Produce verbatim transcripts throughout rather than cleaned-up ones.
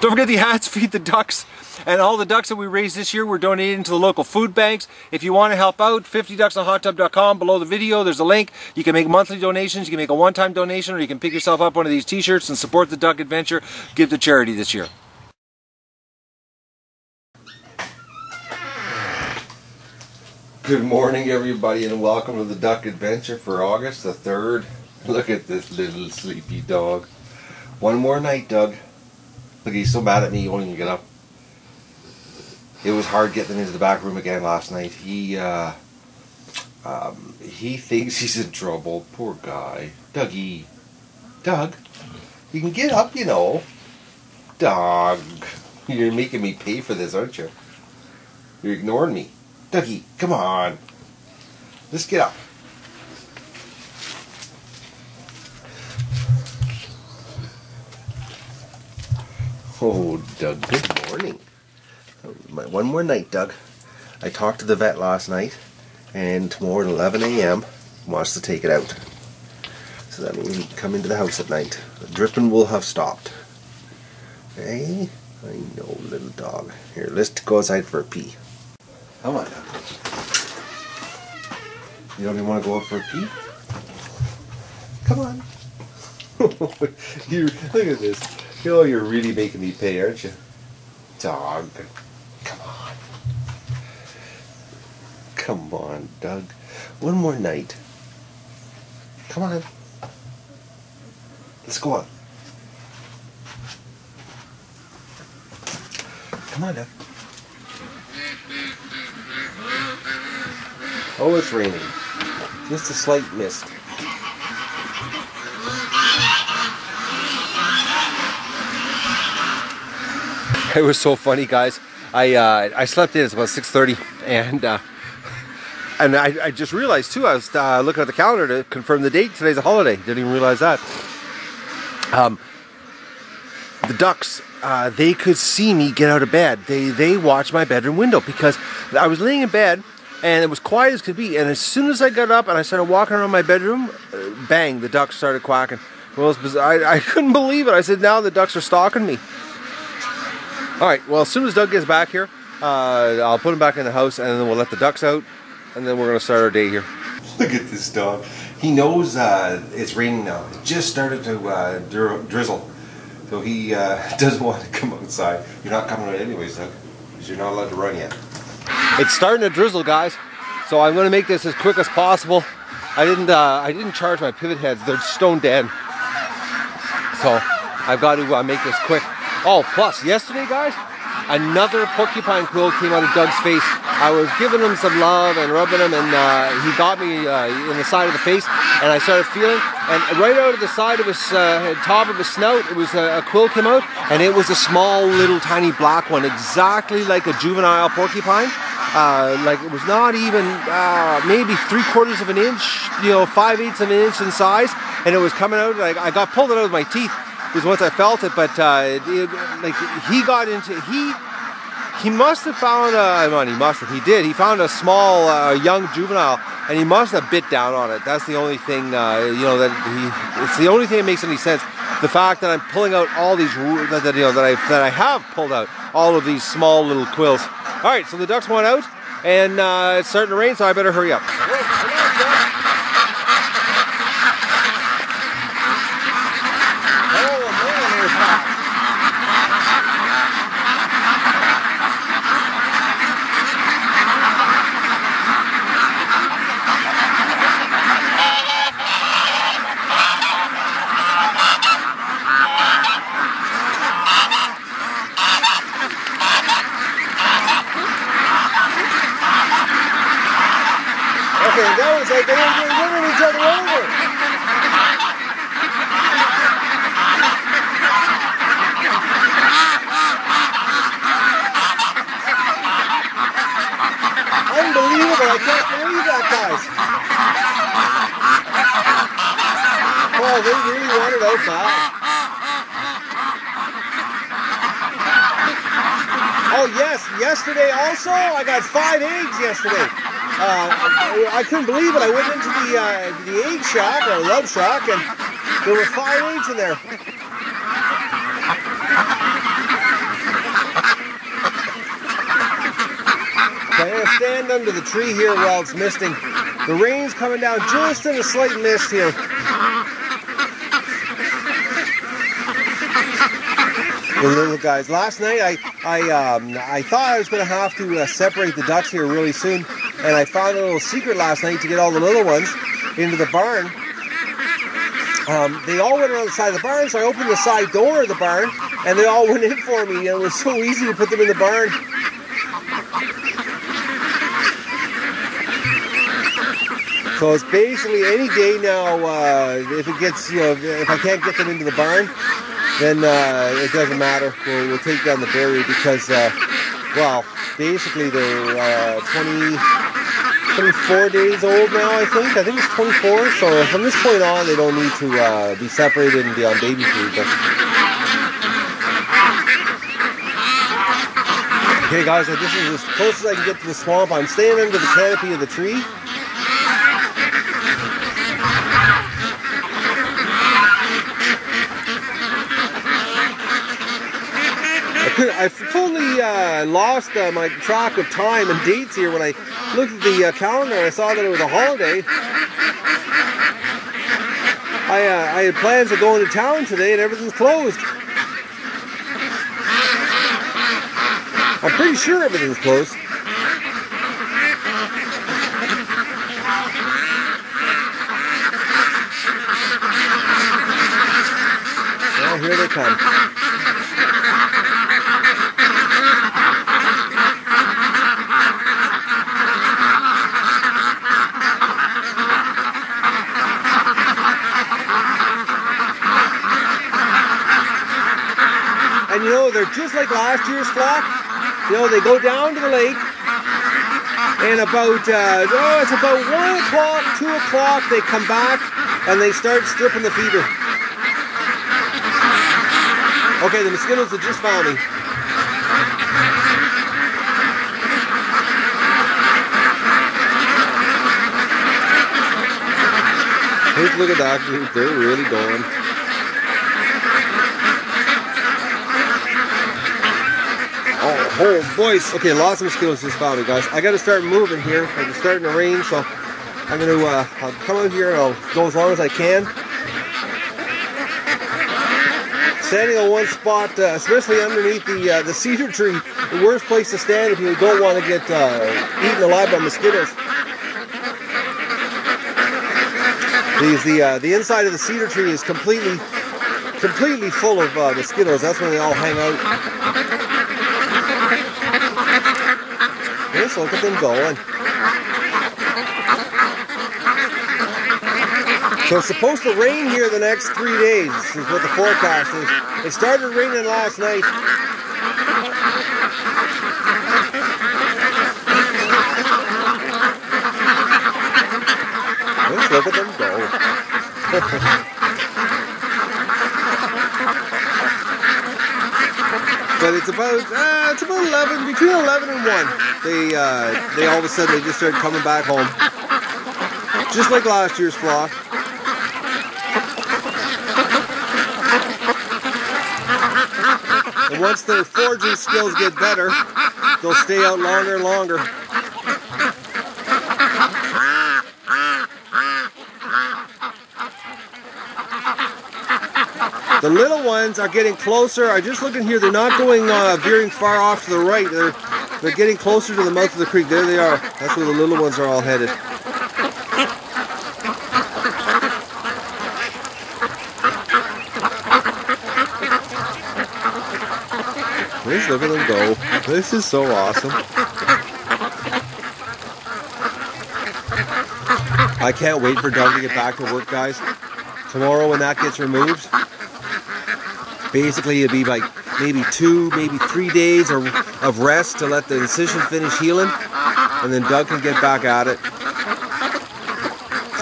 Don't forget the hats feed the ducks, and all the ducks that we raised this year were donated to the local food banks. If you want to help out, fifty ducks on hot tub dot com, below the video there's a link. You can make monthly donations, you can make a one-time donation, or you can pick yourself up one of these t-shirts and support the Duck Adventure. Give to charity this year. Good morning everybody, and welcome to the Duck Adventure for August the third. Look at this little sleepy dog. One more night, Doug. Look, he's so mad at me he won't even get up. It was hard getting into the back room again last night. He, uh, um, he thinks he's in trouble. Poor guy. Dougie. Doug, you can get up, you know. Doug. You're making me pay for this, aren't you? You're ignoring me. Dougie, come on. Let's get up. Oh, Doug, good morning. One more night, Doug. I talked to the vet last night, and tomorrow at eleven A M wants to take it out. So that means he can come into the house at night. The dripping will have stopped. Hey, I know, little dog. Here, let's go outside for a pee. Come on, Doug. You don't even want to go out for a pee? Come on. You, look at this. Oh, you're really making me pay, aren't you? Dog. Come on. Come on, Doug. One more night. Come on. Let's go on. Come on, Doug. Oh, it's raining. Just a slight mist. It was so funny, guys. I uh, I slept in. It's about six thirty, and uh, and I, I just realized too. I was uh, looking at the calendar to confirm the date. Today's a holiday. Didn't even realize that. Um, the ducks, uh, they could see me get out of bed. They they watched my bedroom window because I was laying in bed and it was quiet as could be. And as soon as I got up and I started walking around my bedroom, bang! The ducks started quacking. Well, it was, I I couldn't believe it. I said, now the ducks are stalking me. Alright, well, as soon as Doug gets back here, uh, I'll put him back in the house and then we'll let the ducks out and then we're going to start our day here. Look at this dog. He knows uh, it's raining now. It just started to uh, dri drizzle. So he uh, doesn't want to come outside. You're not coming out anyways, Doug, because you're not allowed to run yet. It's starting to drizzle, guys. So I'm going to make this as quick as possible. I didn't, uh, I didn't charge my pivot heads. They're stone dead. So I've got to uh, make this quick. Oh, plus, yesterday, guys, another porcupine quill came out of Doug's face. I was giving him some love and rubbing him, and uh, he got me uh, in the side of the face, and I started feeling, and right out of the side of his, uh, top of his snout, it was a, a quill came out, and it was a small, little, tiny black one, exactly like a juvenile porcupine. Uh, like, it was not even, uh, maybe three-quarters of an inch, you know, five-eighths of an inch in size, and it was coming out, and I, I got pulled it out of my teeth. Because once I felt it, but uh, it, it, like he got into he he must have found a I mean, he must have he did he found a small uh, young juvenile, and he must have bit down on it. That's the only thing uh, you know that he it's the only thing that makes any sense. The fact that I'm pulling out all these that, that you know that I that I have pulled out all of these small little quills. All right, so the ducks went out, and uh, it's starting to rain, so I better hurry up. Like they were winning each other over. Unbelievable, I can't believe that, guys. Oh, they really wanted out bad. Oh yes, yesterday also I got five eggs yesterday. Uh, I couldn't believe it. I went into the uh, the egg shack, or love shack, and there were five eggs in there. stand under the tree here while it's misting. The rain's coming down just in a slight mist here. The little guys. Last night I I um, I thought I was going to have to uh, separate the ducks here really soon, and I found a little secret last night to get all the little ones into the barn. Um, they all went around the side of the barn, so I opened the side door of the barn, and they all went in for me. It was so easy to put them in the barn. So it's basically any day now. Uh, if it gets, you know, if I can't get them into the barn, then uh, it doesn't matter. We'll, we'll take down the barrier because, uh, well, basically they're uh, twenty, twenty-four days old now. I think I think it's twenty-four. So from this point on, they don't need to uh, be separated and be on baby food. But... okay, guys, this is as close as I can get to the swamp. I'm staying under the canopy of the tree. I've totally uh, lost uh, my track of time and dates here. When I looked at the uh, calendar, I saw that it was a holiday. I, uh, I had plans of going to town today, and everything's closed. I'm pretty sure everything's closed. Well, here they come. And you know, they're just like last year's flock. You know, they go down to the lake, and about, uh, oh, it's about one o'clock, two o'clock, they come back, and they start stripping the feeder. Okay, the mosquitoes have just found me. Here's a look at that, dude. They're really gone. Oh, boys. Okay, lots of mosquitoes just found me, guys. I got to start moving here. It's starting to rain, so I'm going to uh, I'll come out here and I'll go as long as I can. Standing on one spot, uh, especially underneath the uh, the cedar tree, the worst place to stand if you don't want to get uh, eaten alive by mosquitoes. These, the uh, the inside of the cedar tree is completely completely full of uh, mosquitoes. That's where they all hang out. Just look at them going. So it's supposed to rain here the next three days, is what the forecast is. It started raining last night. Just look at them go. But it's about, uh, it's about eleven, between eleven and one. They, uh, they all of a sudden, they just started coming back home. Just like last year's flock. And once their foraging skills get better, they'll stay out longer and longer. The little ones are getting closer. I'm just looking here. They're not going, uh, veering far off to the right. They're They're getting closer to the mouth of the creek. There they are. That's where the little ones are all headed. Please look at them go. This is so awesome. I can't wait for Doug to get back to work, guys. Tomorrow when that gets removed, basically it'll be like maybe two, maybe three days or of rest to let the incision finish healing, and then Doug can get back at it.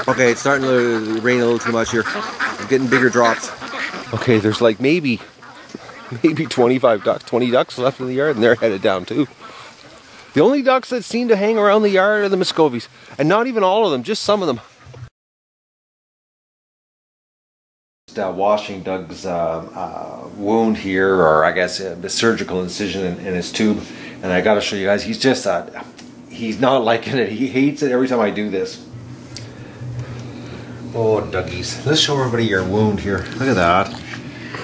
Okay, it's starting to rain a little too much here. I'm getting bigger drops. Okay, there's like maybe, maybe twenty-five ducks, twenty ducks left in the yard, and they're headed down too. The only ducks that seem to hang around the yard are the Muscovies, and not even all of them, just some of them. Uh, washing Doug's uh, uh, wound here, or I guess uh, the surgical incision in, in his tube, and I got to show you guys. He's just uh, he's not liking it. He hates it every time I do this. Oh, Dougies. Let's show everybody your wound here. Look at that.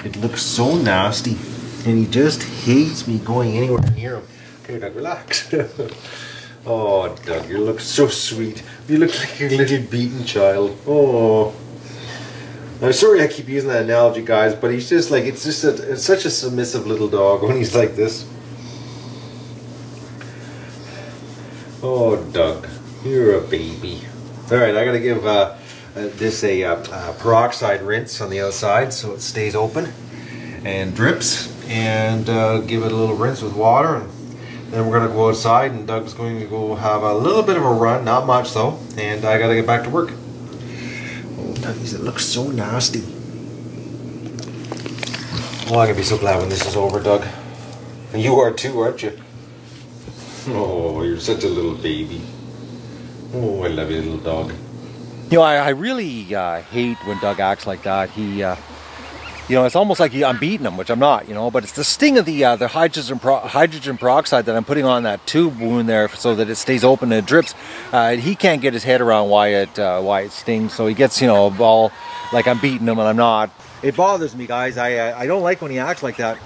It looks so nasty. And he just hates me going anywhere near him. Okay, Doug, relax. Oh, Doug, you look so sweet. You look like a little beaten child. Oh. I'm sorry I keep using that analogy, guys, but he's just like, it's just a, it's such a submissive little dog when he's like this. Oh, Doug, you're a baby. All right, I gotta give uh, this a uh, uh, peroxide rinse on the outside so it stays open and drips, and uh, give it a little rinse with water, and then we're gonna go outside, and Doug's going to go have a little bit of a run, not much though, and I gotta get back to work. Oh, Dougies, it looks so nasty. Oh, I'm gonna be so glad when this is over, Doug. And you are too, aren't you? Oh, you're such a little baby. Oh, I love you, little dog. You know, I, I really uh, hate when Doug acts like that. He, uh, you know, it's almost like he, I'm beating him, which I'm not, you know, but it's the sting of the uh, the hydrogen pro hydrogen peroxide that I'm putting on that tube wound there so that it stays open and it drips. Uh, he can't get his head around why it uh, why it stings, so he gets, you know, all like I'm beating him and I'm not. It bothers me, guys. I uh, I don't like when he acts like that.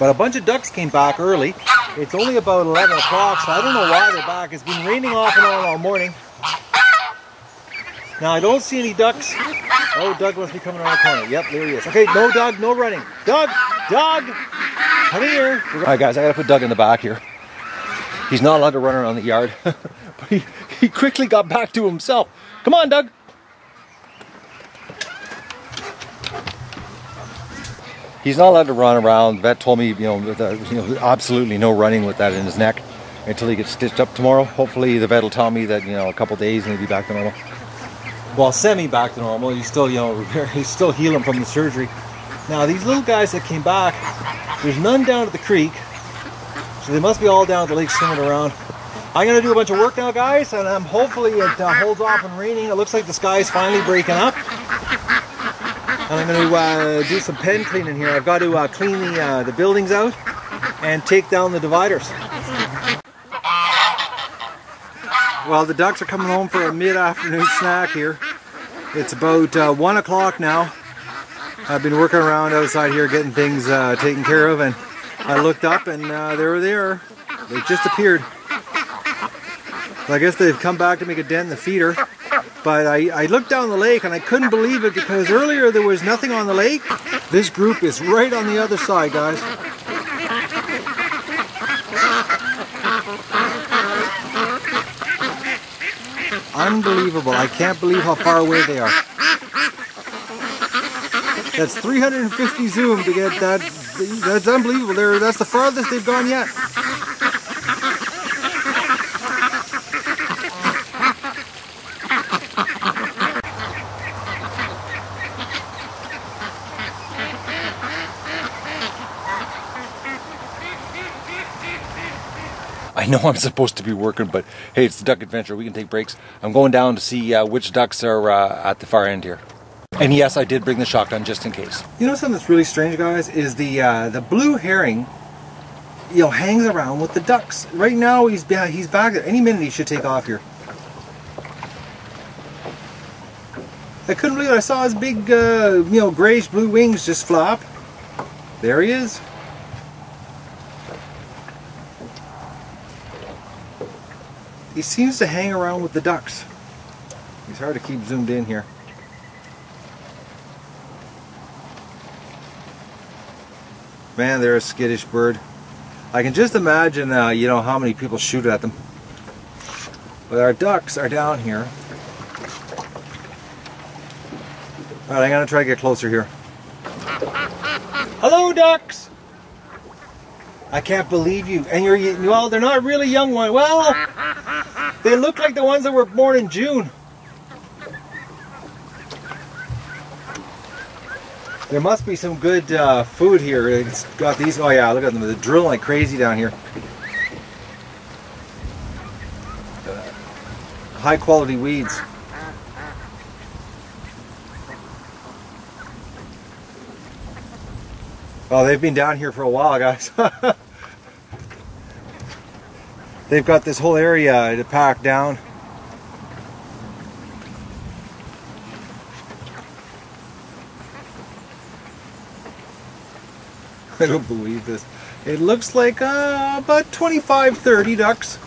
But a bunch of ducks came back early. It's only about eleven o'clock, so I don't know why they're back. It's been raining off and on all morning. Now I don't see any ducks. Oh, Doug must be coming around the corner. Yep, there he is. Okay, no Doug, no running. Doug, Doug, come here. All right, guys, I gotta put Doug in the back here. He's not allowed to run around the yard. But he, he quickly got back to himself. Come on, Doug. He's not allowed to run around. The vet told me, you know, the, you know, absolutely no running with that in his neck until he gets stitched up tomorrow. Hopefully the vet will tell me that, you know, a couple days and he'll be back to normal. Well, semi back to normal. He's still, you know, he's still healing from the surgery. Now these little guys that came back, there's none down at the creek, so they must be all down at the lake swimming around. I'm gonna do a bunch of work now, guys, and I'm um, hopefully it uh, holds off and raining. It looks like the sky's finally breaking up. And I'm going to uh, do some pen cleaning here. I've got to uh, clean the, uh, the buildings out and take down the dividers. Well, the ducks are coming home for a mid-afternoon snack here. It's about uh, one o'clock now. I've been working around outside here getting things uh, taken care of, and I looked up and uh, they were there. They just appeared. So I guess they've come back to make a dent in the feeder. But I, I looked down the lake and I couldn't believe it, because earlier there was nothing on the lake. This group is right on the other side, guys. Unbelievable. I can't believe how far away they are. That's three hundred fifty zoom to get that. That's unbelievable. They're, that's the farthest they've gone yet. I know I'm supposed to be working, but hey, it's the Duck Adventure. We can take breaks. I'm going down to see uh, which ducks are uh, at the far end here. And yes, I did bring the shotgun just in case. You know something that's really strange, guys, is the uh, the blue herring, you know, hangs around with the ducks. Right now, he's he's back there. Any minute he should take off here. I couldn't believe it. I saw his big, uh, you know, grayish blue wings just flop. There he is. He seems to hang around with the ducks. He's hard to keep zoomed in here. Man, they're a skittish bird. I can just imagine, uh, you know, how many people shoot at them. But our ducks are down here. All right, I'm gonna try to get closer here. Hello, ducks! I can't believe you. And you're, well, they're not really young ones. Well, they look like the ones that were born in June. There must be some good uh, food here. It's got these, oh yeah, look at them. They're drilling like crazy down here. Uh, high quality weeds. Oh, they've been down here for a while, guys. they've got this whole area to pack down. I don't believe this. It looks like uh, about twenty-five, thirty ducks.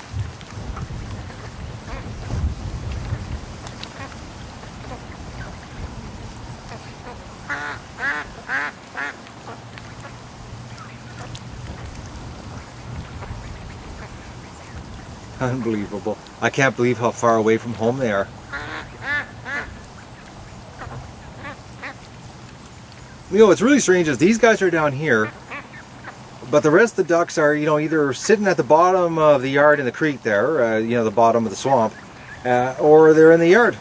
Unbelievable. I can't believe how far away from home they are. You know, what's really strange is these guys are down here, but the rest of the ducks are, you know, either sitting at the bottom of the yard in the creek there, uh, you know, the bottom of the swamp, uh, or they're in the yard.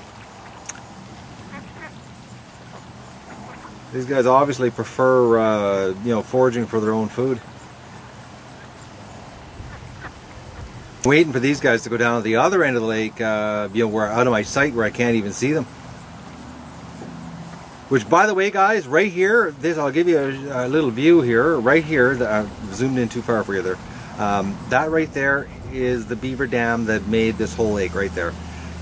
These guys obviously prefer, uh, you know, foraging for their own food. Waiting for these guys to go down to the other end of the lake, uh, you know, where out of my sight, where I can't even see them. Which, by the way, guys, right here, this I'll give you a, a little view here. Right here, the, I've zoomed in too far for you there. Um, that right there is the beaver dam that made this whole lake right there.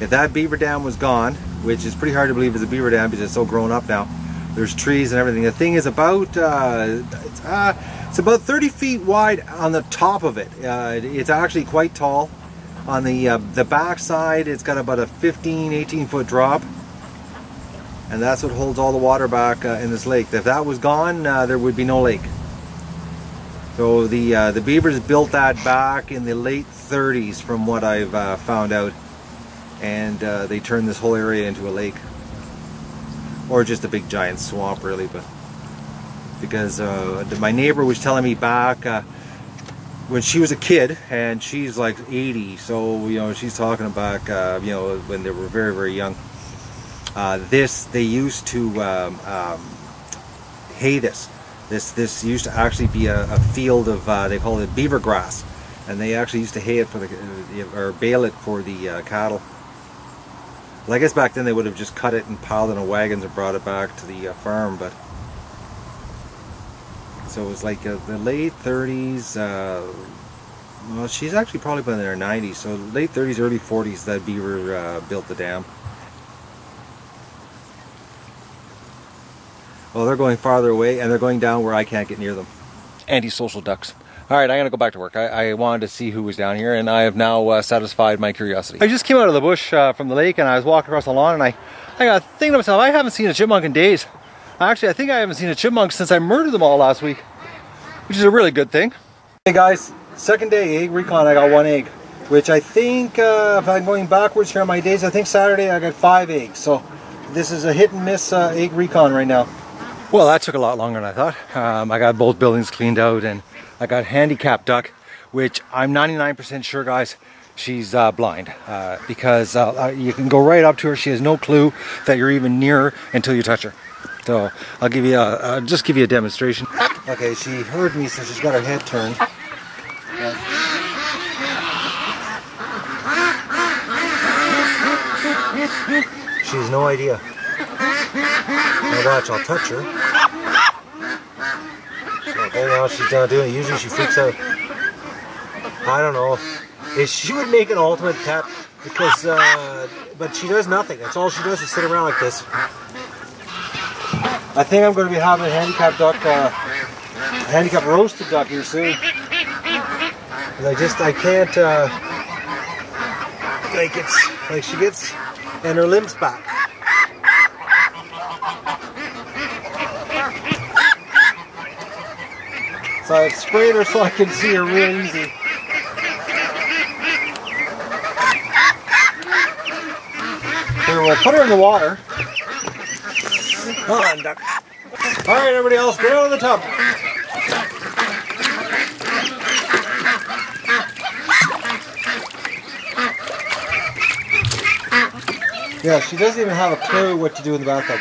If that beaver dam was gone, which is pretty hard to believe is a beaver dam because it's so grown up now. There's trees and everything. The thing is about uh, it's, uh, it's about thirty feet wide on the top of it. Uh, it's actually quite tall. On the uh, the back side, it's got about a fifteen, eighteen foot drop, and that's what holds all the water back uh, in this lake. If that was gone, uh, there would be no lake. So the uh, the beavers built that back in the late thirties, from what I've uh, found out, and uh, they turned this whole area into a lake. Or just a big giant swamp, really. But because uh, my neighbor was telling me back uh, when she was a kid, and she's like eighty, so you know she's talking about uh, you know when they were very very young. Uh, this they used to um, um, hay this. This this used to actually be a, a field of uh, they call it beaver grass, and they actually used to hay it for the or bale it for the uh, cattle. Well, I guess back then they would have just cut it and piled it in wagons and brought it back to the uh, farm, but so it was like uh, the late thirties. Uh, well, she's actually probably been in her nineties, so late thirties, early forties that beaver uh, built the dam. Well, they're going farther away, and they're going down where I can't get near them. Antisocial ducks. All right, I gotta go back to work. I, I wanted to see who was down here, and I have now uh, satisfied my curiosity. I just came out of the bush uh, from the lake, and I was walking across the lawn, and I, I got thinking to myself, I haven't seen a chipmunk in days. Actually, I think I haven't seen a chipmunk since I murdered them all last week, which is a really good thing. Hey guys, second day egg recon, I got one egg, which I think, uh, if I'm going backwards here on my days, I think Saturday I got five eggs. So this is a hit and miss uh, egg recon right now. Well, that took a lot longer than I thought. Um, I got both buildings cleaned out, and I got handicapped duck, which I'm ninety-nine percent sure, guys, she's uh, blind. Uh, because uh, you can go right up to her. She has no clue that you're even near her until you touch her. So I'll give you a, uh, just give you a demonstration. Okay, she heard me, so she's got her head turned. But she has no idea. Now watch, I'll touch her. Oh no, she's not doing it. Usually she freaks out. I don't know. If she would make an ultimate pet, because, uh, but she does nothing. That's all she does is sit around like this. I think I'm going to be having a handicapped duck, uh, a handicapped roasted duck here soon. I just, I can't, uh, like it's, like she gets, and her limbs back. So I've sprayed her so I can see her real easy. So I put her in the water. Come on, duck. All right, everybody else, get out of the tub. Yeah, she doesn't even have a clue what to do in the bathtub.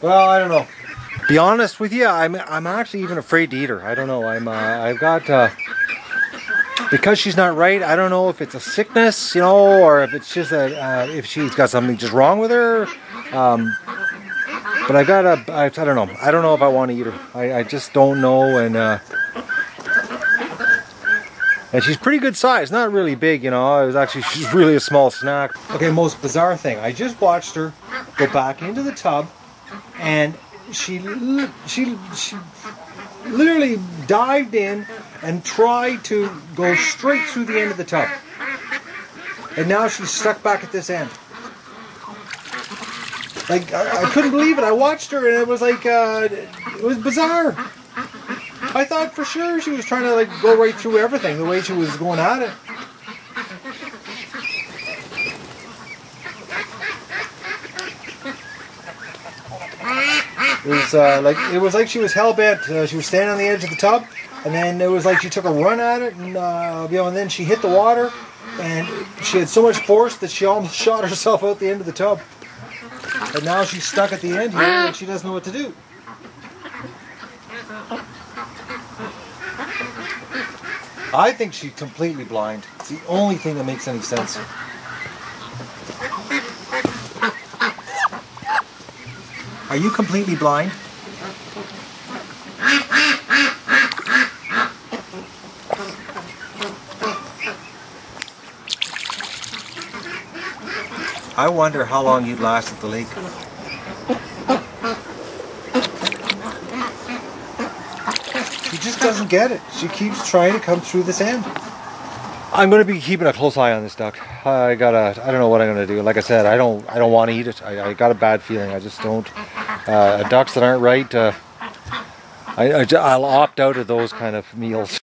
Well, I don't know. be honest with you, I'm I'm actually even afraid to eat her. I don't know. I'm uh, I've got uh, because she's not right. I don't know if it's a sickness, you know, or if it's just a uh, if she's got something just wrong with her. Um, but I got a I, I don't know. I don't know if I want to eat her. I I just don't know. And uh, and she's pretty good size. Not really big, you know. It was actually she's really a small snack. Okay, most bizarre thing. I just watched her go back into the tub, and she she she literally dived in and tried to go straight through the end of the tub, and now she's stuck back at this end. Like I, I couldn't believe it. I watched her, and it was like uh, it was bizarre. I thought for sure she was trying to like go right through everything the way she was going at it. It was uh, like it was like she was hell bent. Uh, she was standing on the edge of the tub, and then it was like she took a run at it, and uh, you know, and then she hit the water, and she had so much force that she almost shot herself out the end of the tub. And now she's stuck at the end here, and she doesn't know what to do. I think she's completely blind. It's the only thing that makes any sense. Are you completely blind? I wonder how long you'd last at the lake. She just doesn't get it. She keeps trying to come through this end. I'm going to be keeping a close eye on this duck. I gotta. I don't know what I'm going to do. Like I said, I don't. I don't want to eat it. I, I got a bad feeling. I just don't. Uh, ducks that aren't right, uh, I, I, I'll opt out of those kind of meals.